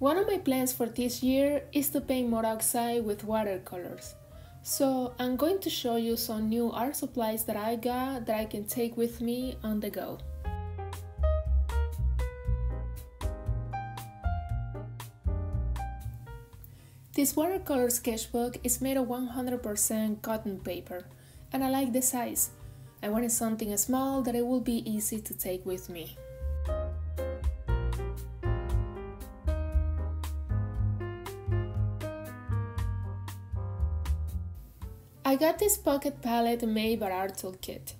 One of my plans for this year is to paint more outside with watercolors. So I'm going to show you some new art supplies that I got that I can take with me on the go. This watercolor sketchbook is made of 100% cotton paper, and I like the size. I wanted something small that it would be easy to take with me. I got this Pocket Palette made by Art Toolkit.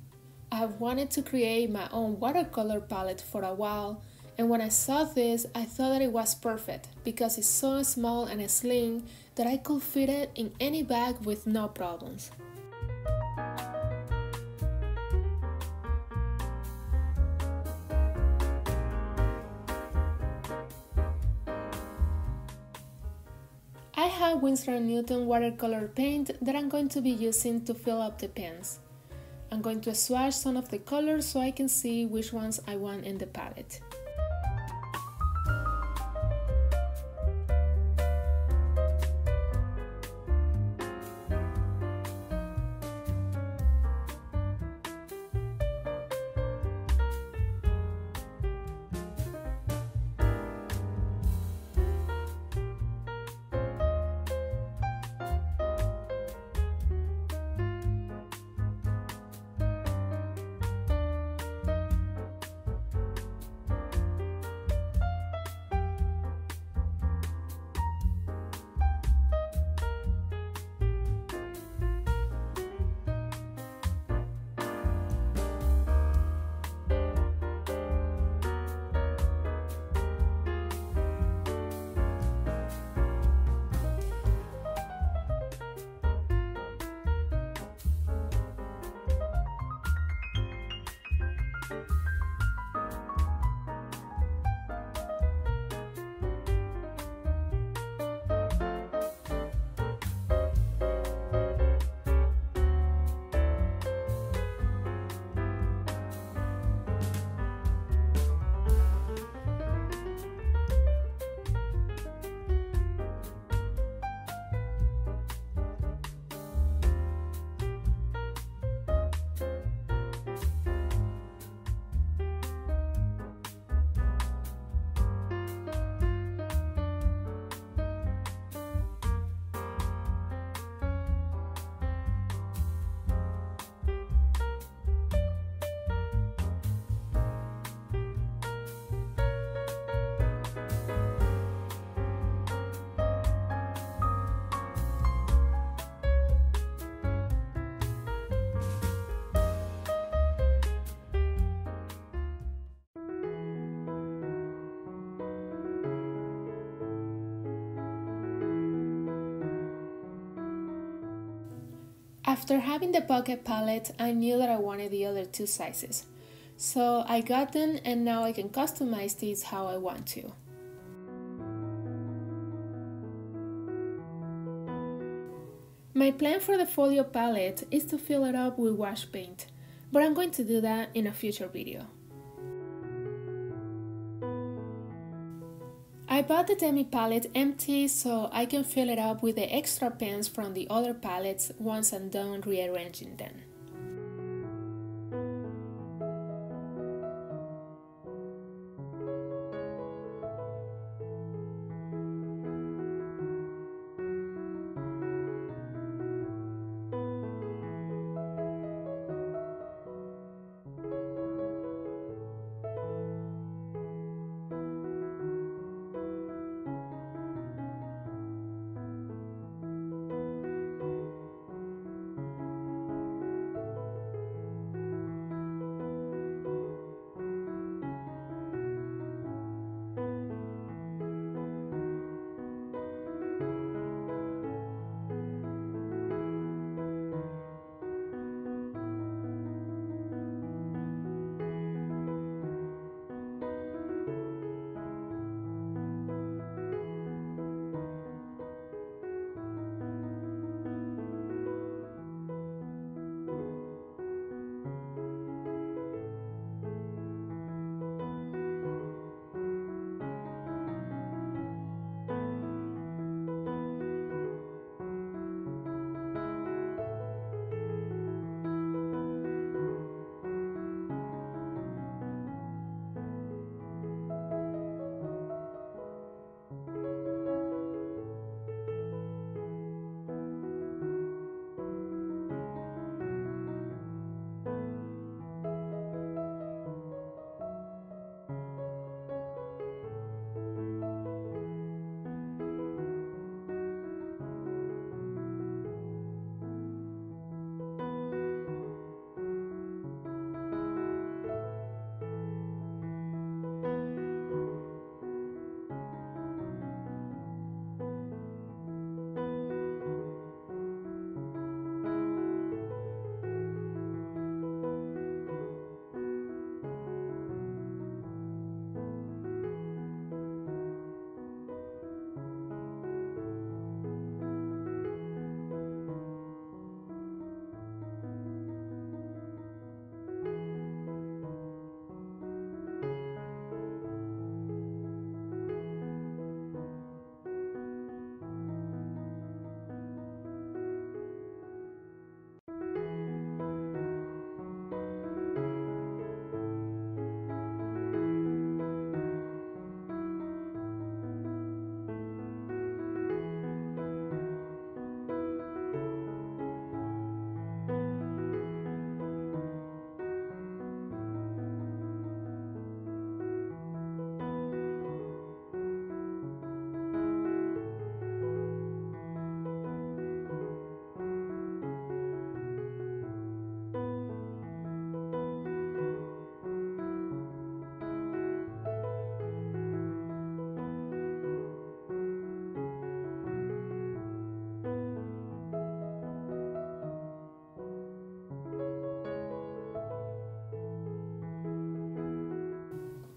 I have wanted to create my own watercolor palette for a while, and when I saw this, I thought that it was perfect because it's so small and slim that I could fit it in any bag with no problems. I have Winsor & Newton watercolor paint that I'm going to be using to fill up the pens. I'm going to swatch some of the colors so I can see which ones I want in the palette. After having the Pocket Palette, I knew that I wanted the other two sizes, so I got them and now I can customize these how I want to. My plan for the folio palette is to fill it up with wash paint, but I'm going to do that in a future video. I bought the demi palette empty so I can fill it up with the extra pens from the other palettes once I'm done rearranging them.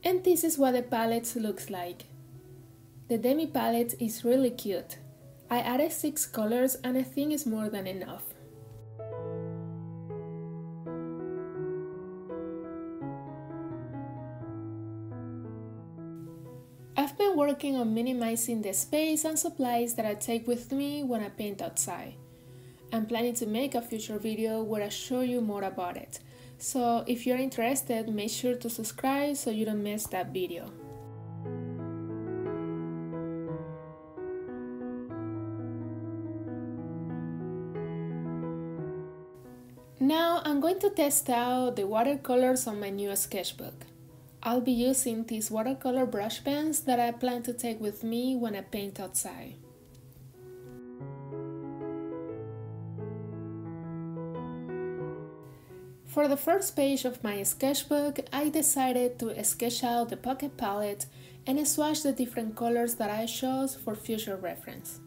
And this is what the palette looks like. The Demi palette is really cute. I added 6 colors and I think it's more than enough. I've been working on minimizing the space and supplies that I take with me when I paint outside. I'm planning to make a future video where I show you more about it. So if you're interested, make sure to subscribe so you don't miss that video. Now I'm going to test out the watercolors on my new sketchbook. I'll be using these watercolor brush pens that I plan to take with me when I paint outside. For the first page of my sketchbook, I decided to sketch out the Pocket Palette and swatch the different colors that I chose for future reference.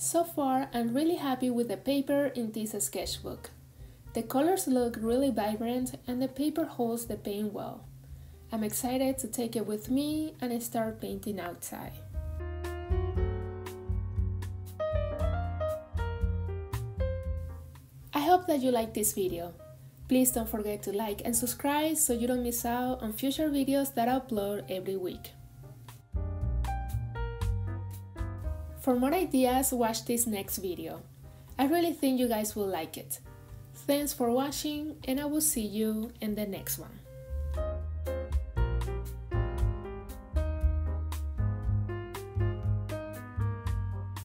So far, I'm really happy with the paper in this sketchbook. The colors look really vibrant and the paper holds the paint well. I'm excited to take it with me and start painting outside. I hope that you liked this video. Please don't forget to like and subscribe so you don't miss out on future videos that I upload every week. For more ideas, watch this next video. I really think you guys will like it. Thanks for watching, and I will see you in the next one.